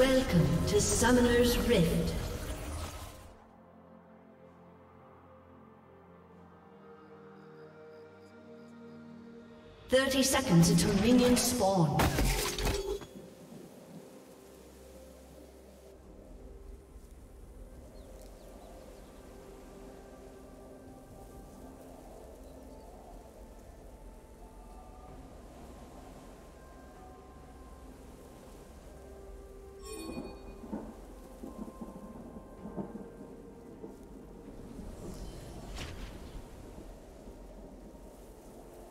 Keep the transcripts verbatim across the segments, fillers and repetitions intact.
Welcome to Summoner's Rift. Thirty seconds until minions spawn.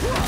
Whoa!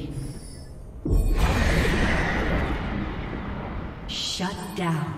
Shut down.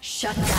Shut down.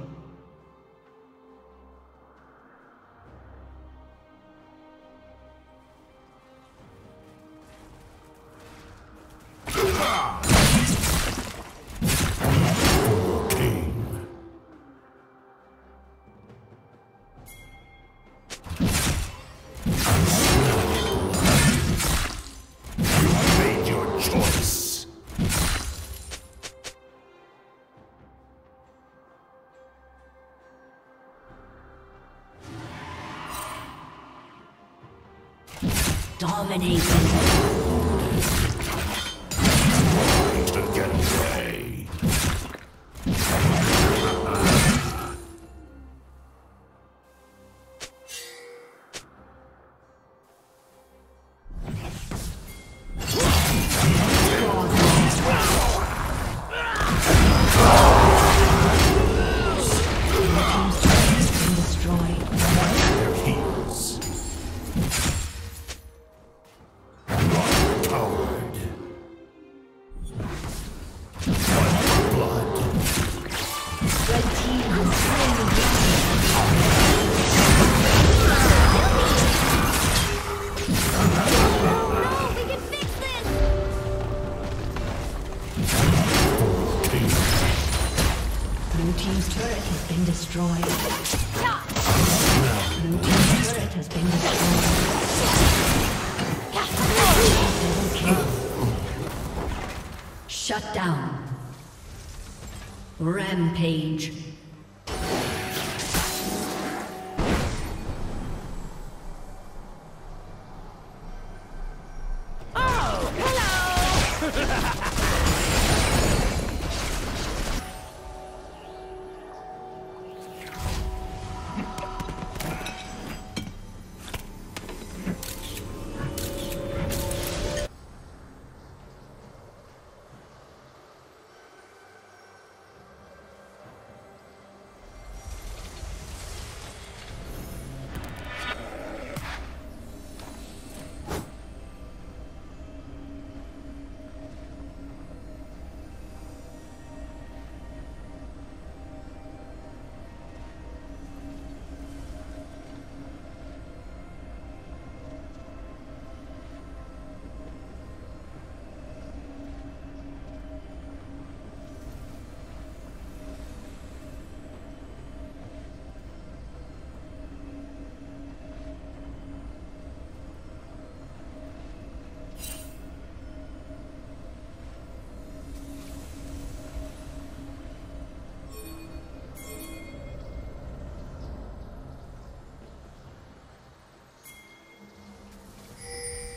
Red Team's turret has been destroyed. Dominating. Shut down. Rampage. Oh, hello.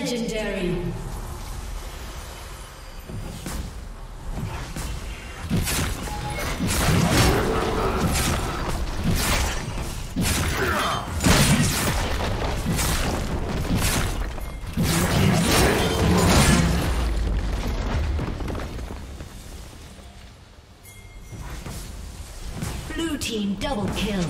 Legendary. Blue team double kill.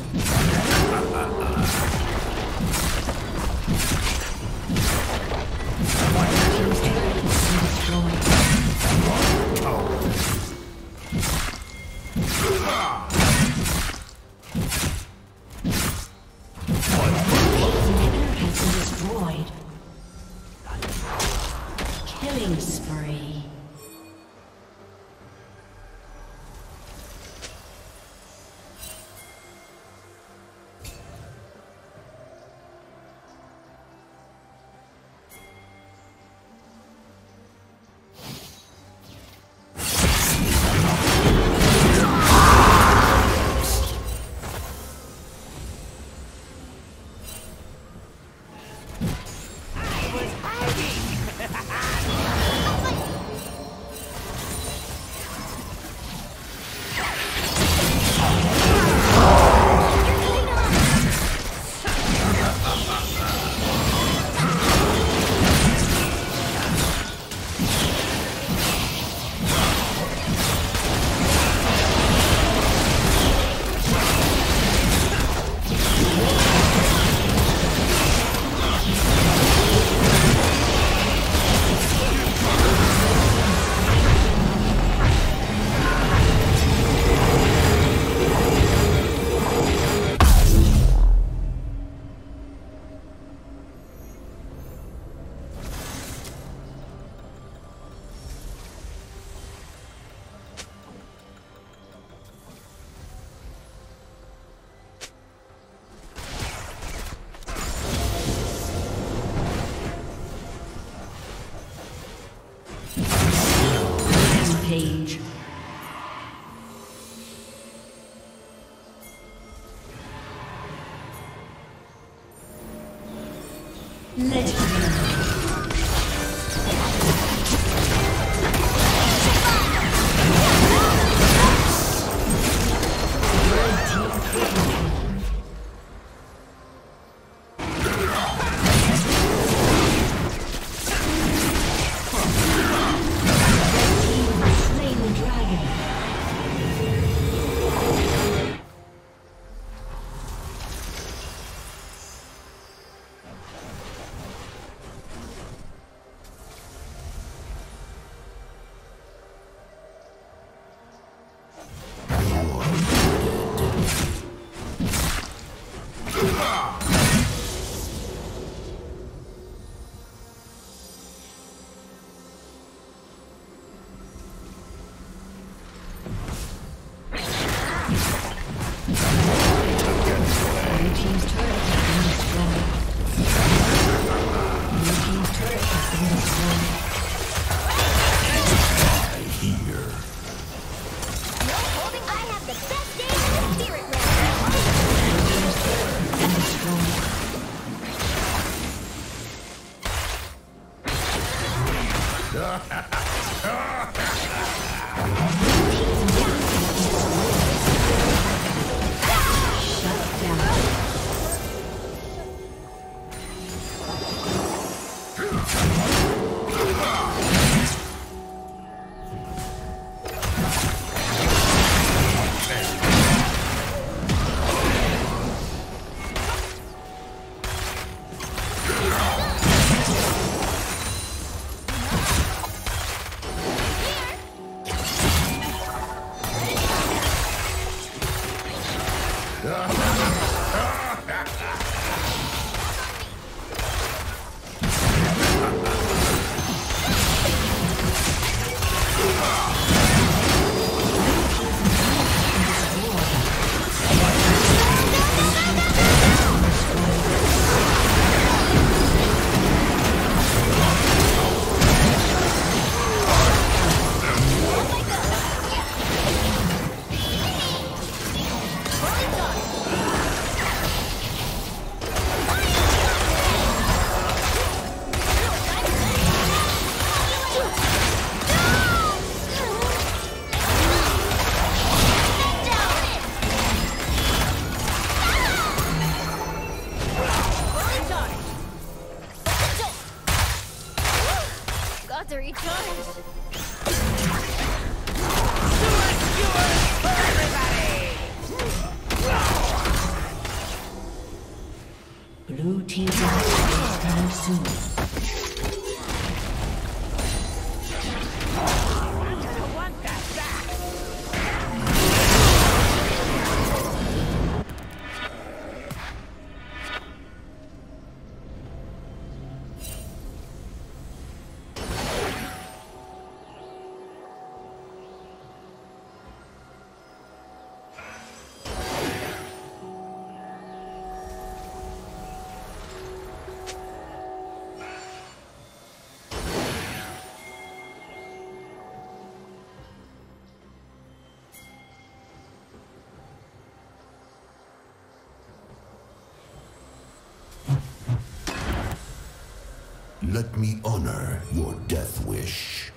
Let me honor your death wish.